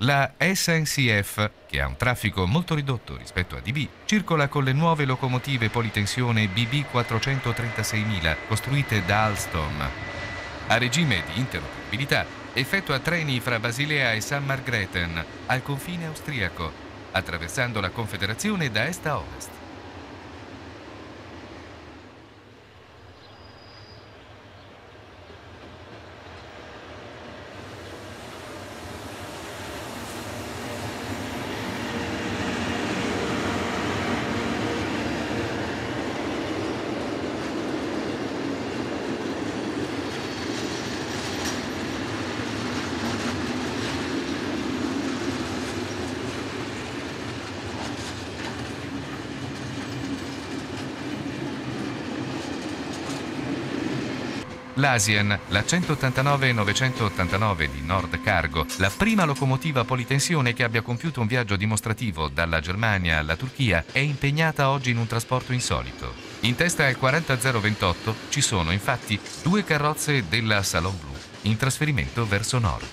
La SNCF, che ha un traffico molto ridotto rispetto a DB, circola con le nuove locomotive politensione BB436000 costruite da Alstom. A regime di interoperabilità, effettua treni fra Basilea e San Margreten al confine austriaco, attraversando la Confederazione da est a ovest. L'Asian, la 189-989 di Nord Cargo, la prima locomotiva politensione che abbia compiuto un viaggio dimostrativo dalla Germania alla Turchia, è impegnata oggi in un trasporto insolito. In testa al 40028 ci sono infatti due carrozze della Salon Bleu in trasferimento verso nord.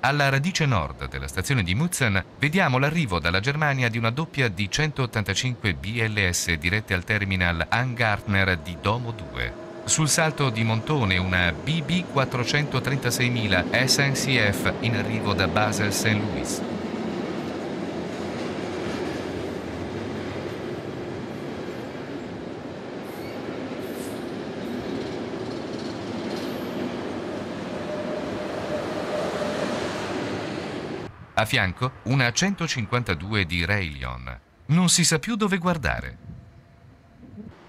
Alla radice nord della stazione di Muttenz vediamo l'arrivo dalla Germania di una doppia di 185 BLS dirette al terminal Angartner di Domo II. Sul salto di Montone una BB436000 SNCF in arrivo da Basel-St. Louis. A fianco una 152 di Railion. Non si sa più dove guardare.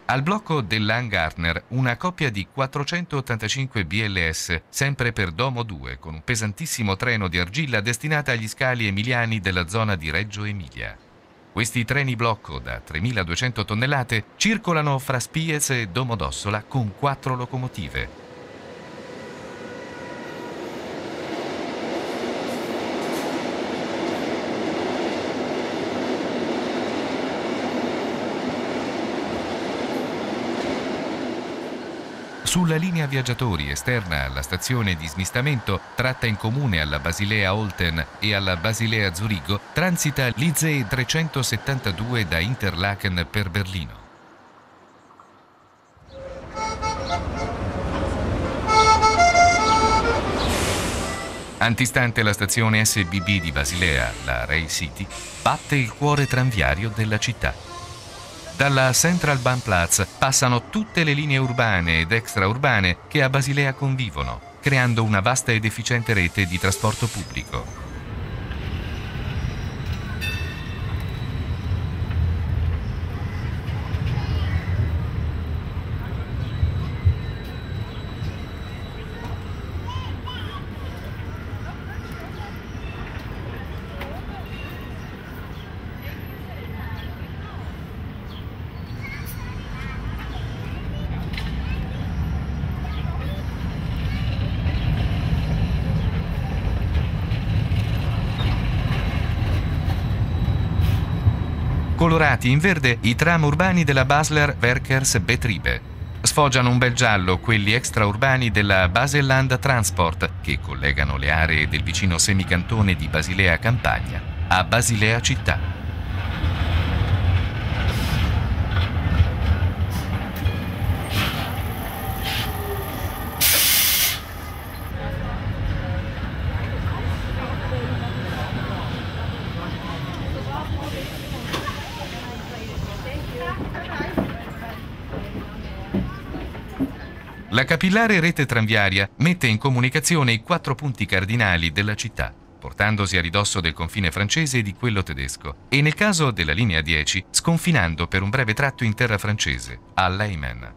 Al blocco dell'Angartner una coppia di 485 BLS, sempre per Domo II, con un pesantissimo treno di argilla destinata agli scali emiliani della zona di Reggio Emilia. Questi treni blocco da 3200 tonnellate circolano fra Spiez e Domodossola con 4 locomotive. Sulla linea viaggiatori esterna alla stazione di smistamento, tratta in comune alla Basilea Olten e alla Basilea Zurigo, transita l'ICE 372 da Interlaken per Berlino. Antistante la stazione SBB di Basilea, la Rail City, batte il cuore tranviario della città. Dalla Centralbahnplatz passano tutte le linee urbane ed extraurbane che a Basilea convivono, creando una vasta ed efficiente rete di trasporto pubblico. Colorati in verde i tram urbani della Basler Verkehrsbetriebe. Sfoggiano un bel giallo quelli extraurbani della Baselland Transport, che collegano le aree del vicino semicantone di Basilea Campagna a Basilea Città. La capillare rete tranviaria mette in comunicazione i 4 punti cardinali della città, portandosi a ridosso del confine francese e di quello tedesco, e nel caso della linea 10, sconfinando per un breve tratto in terra francese, a Leimen.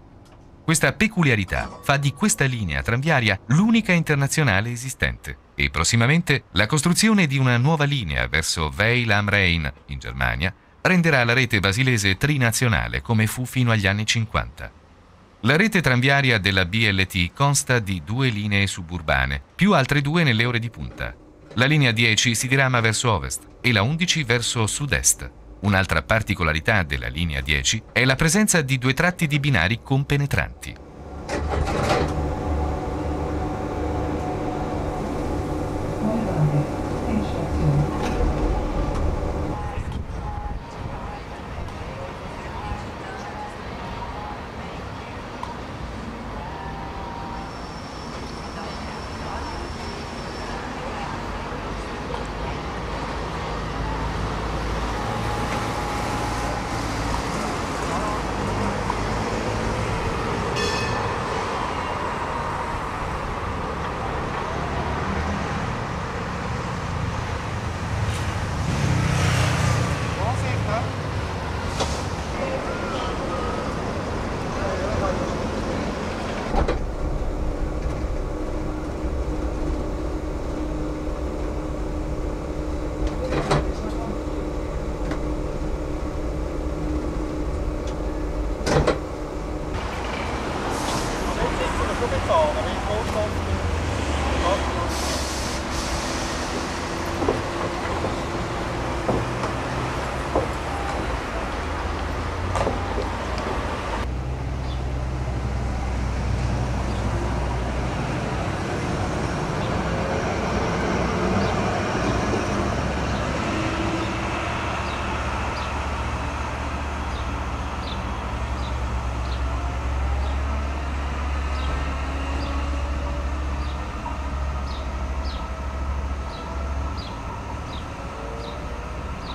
Questa peculiarità fa di questa linea tranviaria l'unica internazionale esistente, e prossimamente la costruzione di una nuova linea verso Weil am Rhein, in Germania, renderà la rete basilese trinazionale come fu fino agli anni 50. La rete tranviaria della BLT consta di 2 linee suburbane, più altre 2 nelle ore di punta. La linea 10 si dirama verso ovest e la 11 verso sud-est. Un'altra particolarità della linea 10 è la presenza di due tratti di binari compenetranti.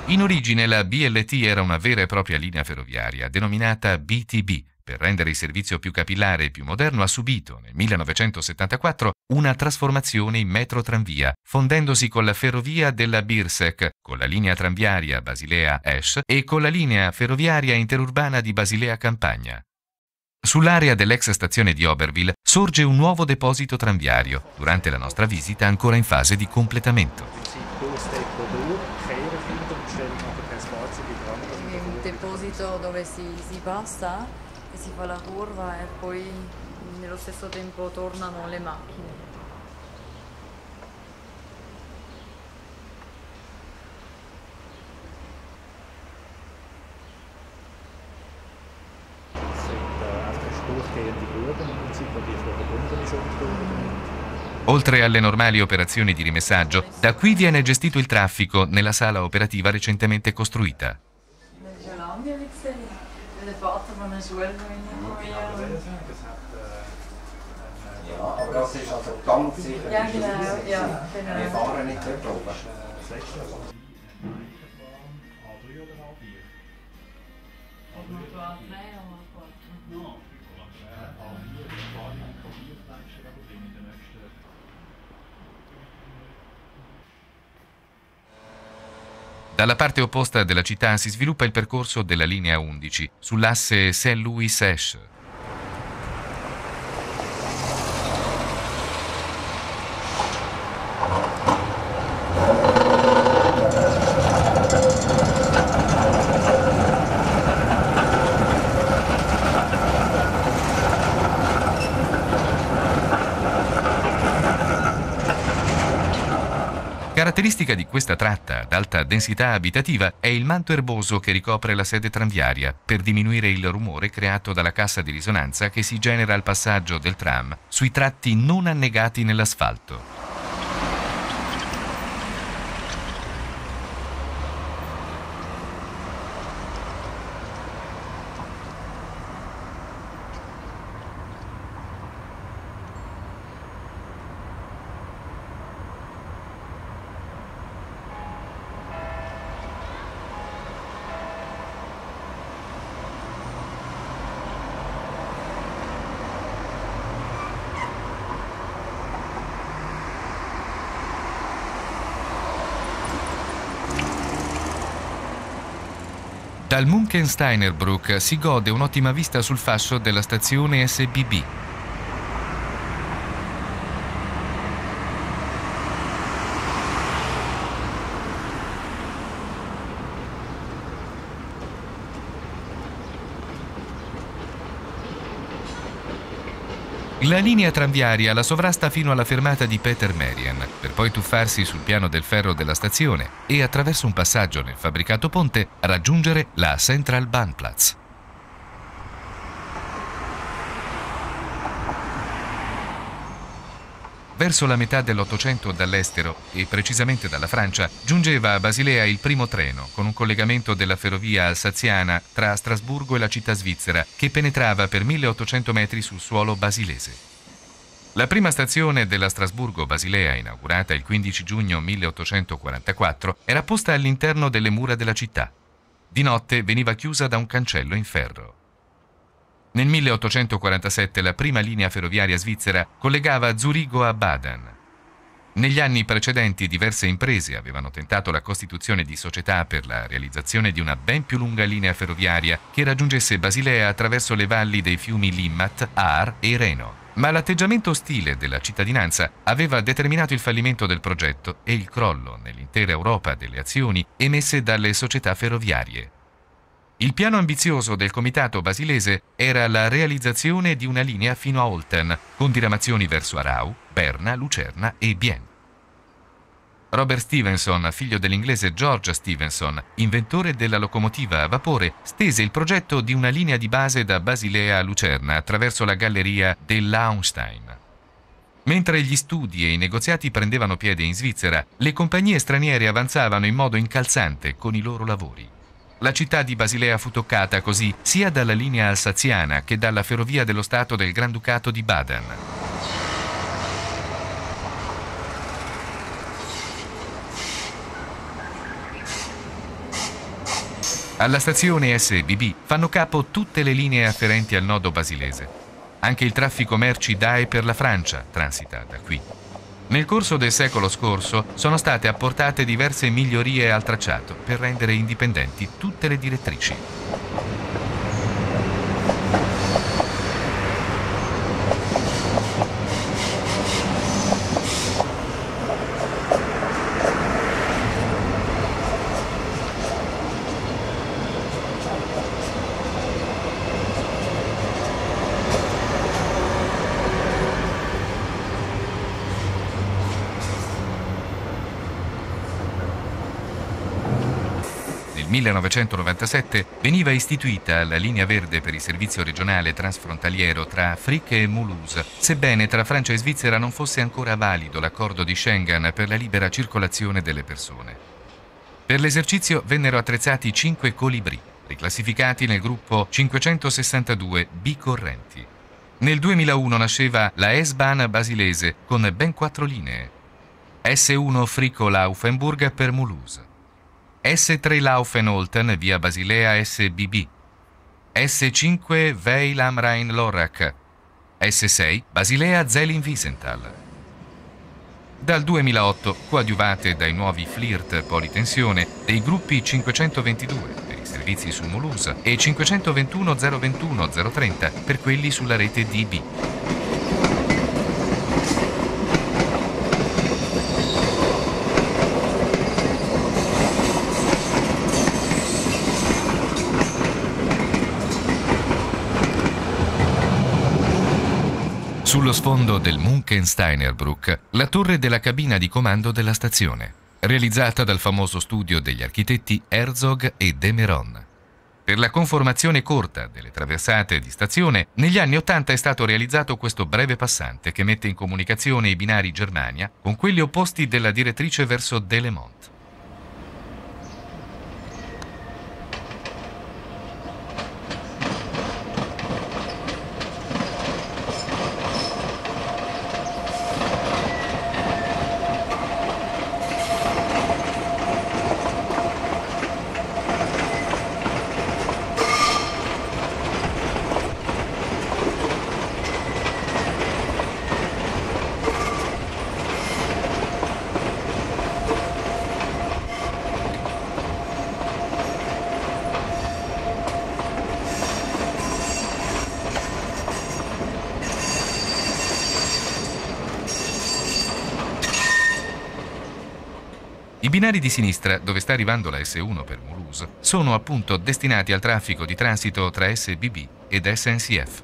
In origine la BLT era una vera e propria linea ferroviaria, denominata BTB. Per rendere il servizio più capillare e più moderno ha subito, nel 1974, una trasformazione in metro-tranvia, fondendosi con la ferrovia della Birsec, con la linea tranviaria Basilea-Esch e con la linea ferroviaria interurbana di Basilea-Campagna. Sull'area dell'ex stazione di Oberwil sorge un nuovo deposito tranviario, durante la nostra visita ancora in fase di completamento. Dove si passa e si fa la curva e poi nello stesso tempo tornano le macchine. Oltre alle normali operazioni di rimessaggio, da qui viene gestito il traffico nella sala operativa recentemente costruita. Dalla parte opposta della città si sviluppa il percorso della linea 11 sull'asse St. Louis-Esch. Caratteristica di questa tratta ad alta densità abitativa è il manto erboso che ricopre la sede tranviaria per diminuire il rumore creato dalla cassa di risonanza che si genera al passaggio del tram sui tratti non annegati nell'asfalto. Dal Munchensteinerbruck si gode un'ottima vista sul fascio della stazione SBB. La linea tranviaria la sovrasta fino alla fermata di Peter Merian, per poi tuffarsi sul piano del ferro della stazione e, attraverso un passaggio nel fabbricato ponte, raggiungere la Centralbahnplatz. Verso la metà dell'Ottocento dall'estero, e precisamente dalla Francia, giungeva a Basilea il primo treno, con un collegamento della ferrovia alsaziana tra Strasburgo e la città svizzera, che penetrava per 1800 metri sul suolo basilese. La prima stazione della Strasburgo-Basilea, inaugurata il 15 giugno 1844, era posta all'interno delle mura della città. Di notte veniva chiusa da un cancello in ferro. Nel 1847 la prima linea ferroviaria svizzera collegava Zurigo a Baden. Negli anni precedenti diverse imprese avevano tentato la costituzione di società per la realizzazione di una ben più lunga linea ferroviaria che raggiungesse Basilea attraverso le valli dei fiumi Limmat, Aar e Reno. Ma l'atteggiamento ostile della cittadinanza aveva determinato il fallimento del progetto e il crollo nell'intera Europa delle azioni emesse dalle società ferroviarie. Il piano ambizioso del comitato basilese era la realizzazione di una linea fino a Olten, con diramazioni verso Arau, Berna, Lucerna e Bienne. Robert Stephenson, figlio dell'inglese George Stephenson, inventore della locomotiva a vapore, stese il progetto di una linea di base da Basilea a Lucerna attraverso la galleria dell'Auenstein. Mentre gli studi e i negoziati prendevano piede in Svizzera, le compagnie straniere avanzavano in modo incalzante con i loro lavori. La città di Basilea fu toccata così sia dalla linea alsaziana che dalla ferrovia dello Stato del Granducato di Baden. Alla stazione SBB fanno capo tutte le linee afferenti al nodo basilese. Anche il traffico merci da e per la Francia transita da qui. Nel corso del secolo scorso sono state apportate diverse migliorie al tracciato per rendere indipendenti tutte le direttrici. Nel 1997 veniva istituita la linea verde per il servizio regionale transfrontaliero tra Frick e Mulhouse, sebbene tra Francia e Svizzera non fosse ancora valido l'accordo di Schengen per la libera circolazione delle persone. Per l'esercizio vennero attrezzati 5 Colibri, riclassificati nel gruppo 562 bicorrenti. Nel 2001 nasceva la S-Bahn basilese con ben 4 linee. S1 Frick-Laufenburg per Mulhouse. S3 Laufen-Olten via Basilea SBB, S5 Weil am Rhein Lorrack, S6 Basilea Zellin-Wiesenthal. Dal 2008, coadiuvate dai nuovi flirt politensione dei gruppi 522 per i servizi su Mulhouse e 521 021 030 per quelli sulla rete DB. Sullo sfondo del Munchensteinerbruck, la torre della cabina di comando della stazione, realizzata dal famoso studio degli architetti Herzog e de Mairon. Per la conformazione corta delle traversate di stazione, negli anni '80 è stato realizzato questo breve passante che mette in comunicazione i binari Germania con quelli opposti della direttrice verso Delemont. I binari di sinistra, dove sta arrivando la S1 per Mulhouse, sono appunto destinati al traffico di transito tra SBB ed SNCF.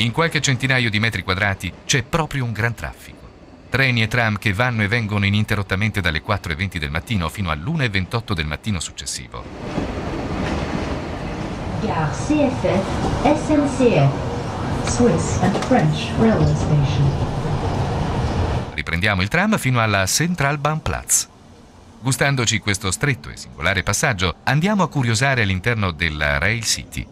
In qualche centinaio di metri quadrati c'è proprio un gran traffico. Treni e tram che vanno e vengono ininterrottamente dalle 4:20 del mattino fino all'1:28 del mattino successivo. Gare CFF, SNCF, Swiss and French Railway Station. Riprendiamo il tram fino alla Centralbahnplatz. Gustandoci questo stretto e singolare passaggio, andiamo a curiosare all'interno della Rail City.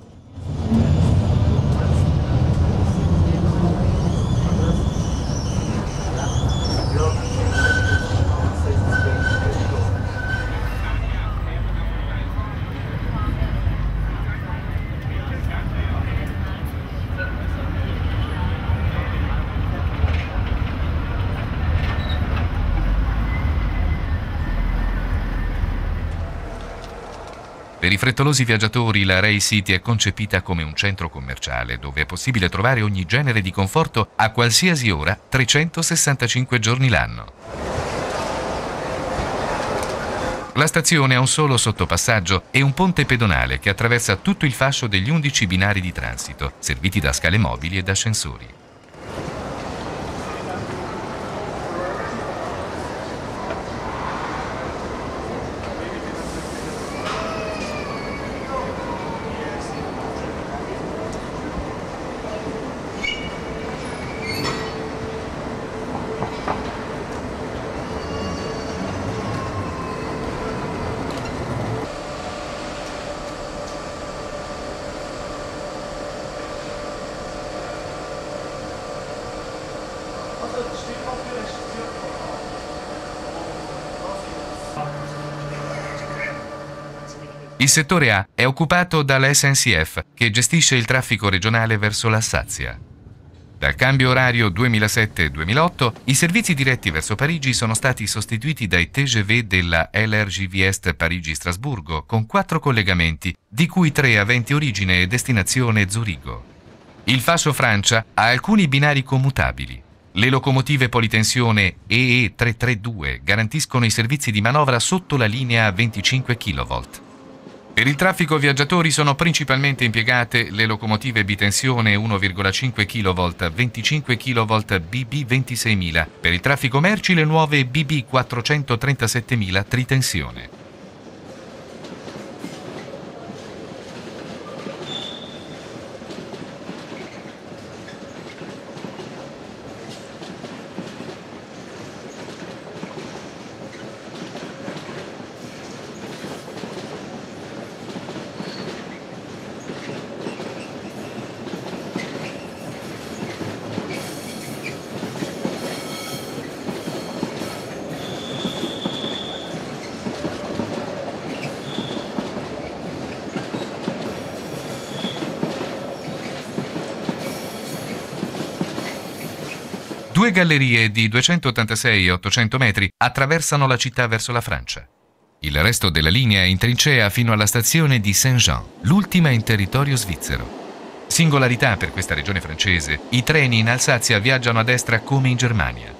Per i frettolosi viaggiatori la Rail City è concepita come un centro commerciale dove è possibile trovare ogni genere di conforto a qualsiasi ora, 365 giorni l'anno. La stazione ha un solo sottopassaggio e un ponte pedonale che attraversa tutto il fascio degli 11 binari di transito, serviti da scale mobili ed ascensori. Il settore A è occupato dalla SNCF, che gestisce il traffico regionale verso l'Assazia. Dal cambio orario 2007-2008, i servizi diretti verso Parigi sono stati sostituiti dai TGV della LRGV Est Parigi-Strasburgo, con 4 collegamenti, di cui 3 aventi origine e destinazione Zurigo. Il fascio Francia ha alcuni binari commutabili. Le locomotive politensione EE332 garantiscono i servizi di manovra sotto la linea 25 kV. Per il traffico viaggiatori sono principalmente impiegate le locomotive bitensione 1,5 kV, 25 kV BB26000, per il traffico merci le nuove BB436000 tritensione. Due gallerie di 286 e 800 metri attraversano la città verso la Francia. Il resto della linea è in trincea fino alla stazione di Saint-Jean, l'ultima in territorio svizzero. Singolarità per questa regione francese, i treni in Alsazia viaggiano a destra come in Germania.